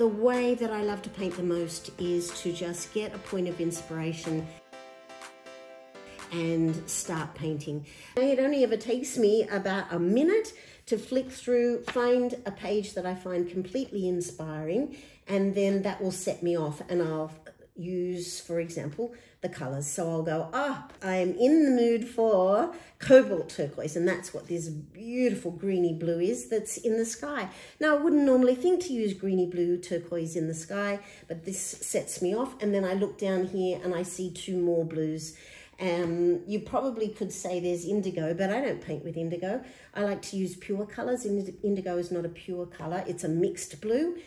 The way that I love to paint the most is to just get a point of inspiration and start painting. It only ever takes me about a minute to flick through, find a page that I find completely inspiring, and then that will set me off, and I'll use, for example, the colors. So I'll go, I am in the mood for cobalt turquoise, and that's what this beautiful greeny blue is that's in the sky. Now, I wouldn't normally think to use greeny blue turquoise in the sky, but this sets me off, and then I look down here and I see two more blues. You probably could say there's indigo, but I don't paint with indigo. I like to use pure colors. Indigo is not a pure color, it's a mixed blue.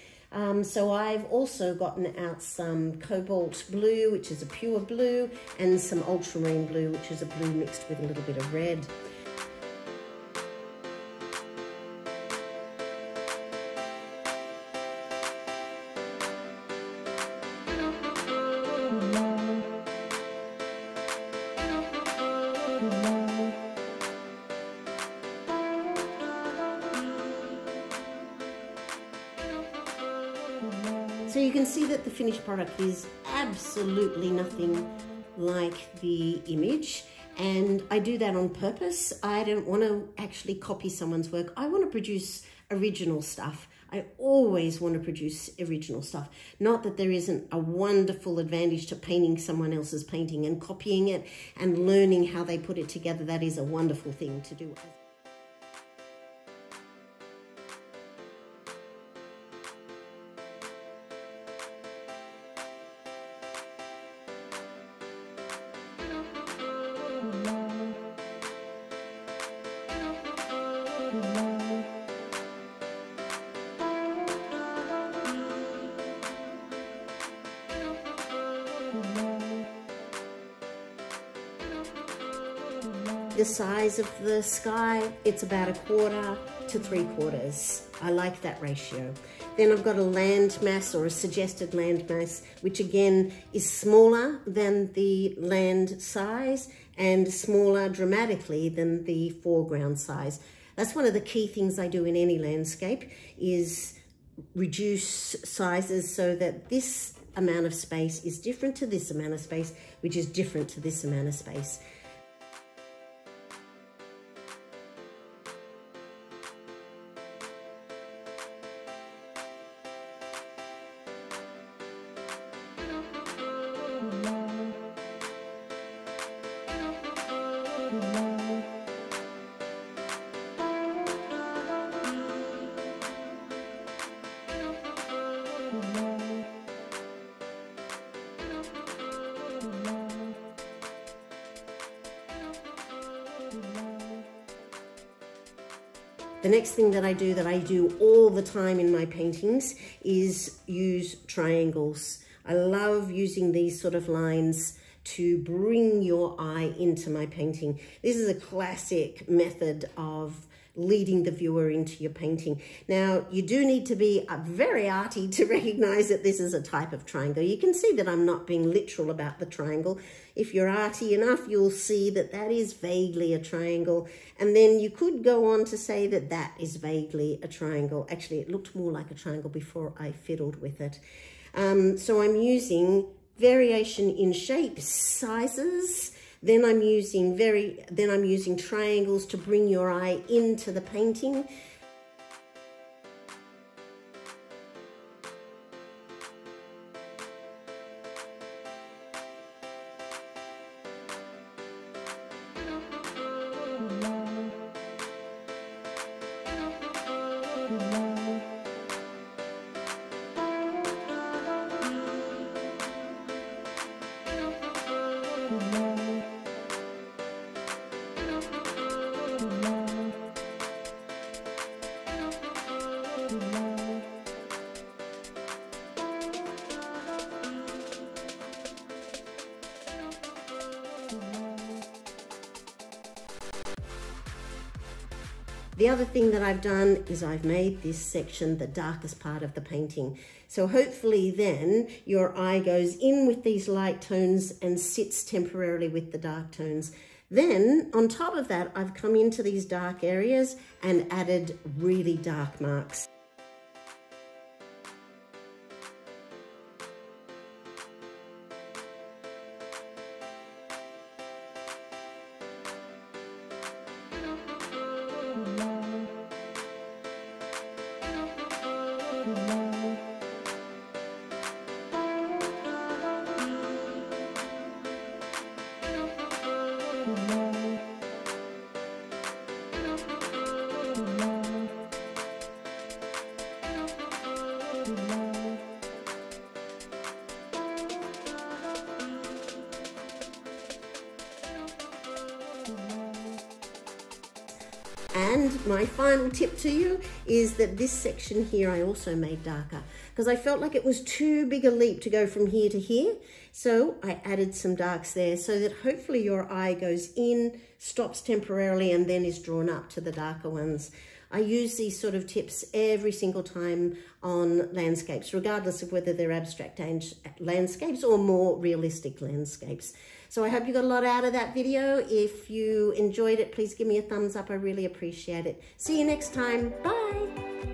So I've also gotten out some cobalt blue, which is a pure blue, and some ultramarine blue, which is a blue mixed with a little bit of red. So you can see that the finished product is absolutely nothing like the image, and I do that on purpose. I don't want to actually copy someone's work. I want to produce original stuff. I always want to produce original stuff. Not that there isn't a wonderful advantage to painting someone else's painting and copying it and learning how they put it together. That is a wonderful thing to do. The size of the sky, it's about 1/4 to 3/4. I like that ratio. Then I've got a land mass, or a suggested land mass, which again is smaller than the land size and smaller dramatically than the foreground size. That's one of the key things I do in any landscape, is reduce sizes so that this amount of space is different to this amount of space, which is different to this amount of space. The next thing that I do, all the time in my paintings, is use triangles. I love using these sort of lines to bring your eye into my painting. This is a classic method of leading the viewer into your painting. Now, you do need to be very arty to recognize that this is a type of triangle. You can see that I'm not being literal about the triangle. If you're arty enough, you'll see that that is vaguely a triangle. And then you could go on to say that that is vaguely a triangle. Actually, it looked more like a triangle before I fiddled with it. So I'm using variation in shape, sizes. Then I'm using triangles to bring your eye into the painting. The other thing that I've done is I've made this section the darkest part of the painting. So hopefully then your eye goes in with these light tones and sits temporarily with the dark tones. Then on top of that, I've come into these dark areas and added really dark marks. And my final tip to you is that this section here I also made darker because I felt like it was too big a leap to go from here to here. So I added some darks there so that hopefully your eye goes in, stops temporarily, and then is drawn up to the darker ones. I use these sort of tips every single time on landscapes, regardless of whether they're abstract landscapes or more realistic landscapes. So I hope you got a lot out of that video. If you enjoyed it, please give me a thumbs up. I really appreciate it. See you next time. Bye.